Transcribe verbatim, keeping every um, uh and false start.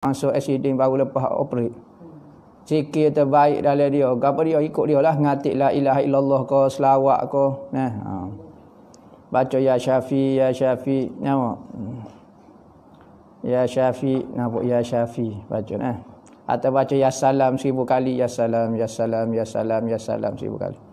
Ansur accident baru lepas operate. Sikir terbaik dalam dia. Gapa dia ikut dia lah. Ngatik la ilaha illallah ke selawat ke. Nah. Ha. Baca ya Syafi, ya Syafi. Nampak? Ya Syafi. Nampak ya Syafi. Baca nah. Atau baca ya salam seribu kali. Ya salam, ya salam, ya salam, ya salam seribu kali.